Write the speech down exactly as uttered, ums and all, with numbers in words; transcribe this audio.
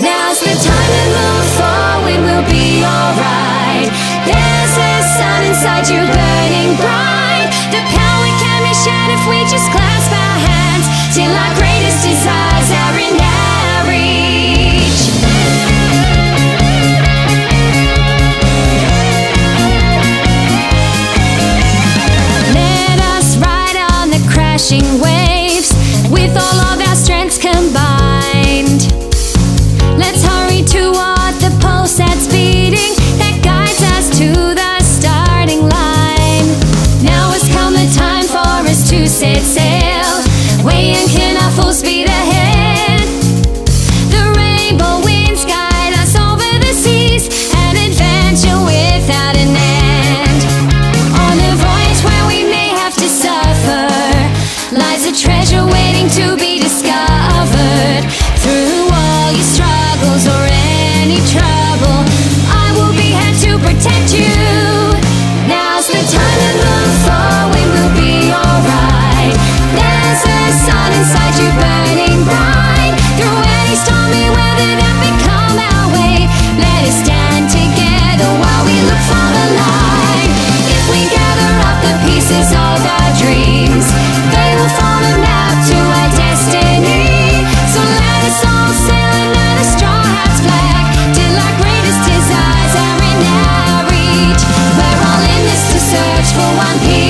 Now's the time to move forward, we'll be alright. There's a sun inside you burning bright. The power can be shared if we just clasp our hands till our greatest desires are in our reach. Let us ride on the crashing waves with all of our strengths combined. Let's hurry toward the pulse that's beating, that guides us to the starting line. Now has come the time for us to set sail, weighing in our full speed ahead. The rainbow winds guide us over the seas, an adventure without an end. On a voyage where we may have to suffer, lies a treasure waiting to be discovered. Through all your struggles or any trouble, I will be here to protect you. Now's the time to move forward, we'll be alright. There's a sun inside you burning bright. Through any stormy weather that may come our way, let us stand together while we look for the light. If we gather up the pieces of our dreams, they will form a map to our destiny. So let us all sail another strong flag till our greatest desires are in our reach. We're all in this to search for one piece.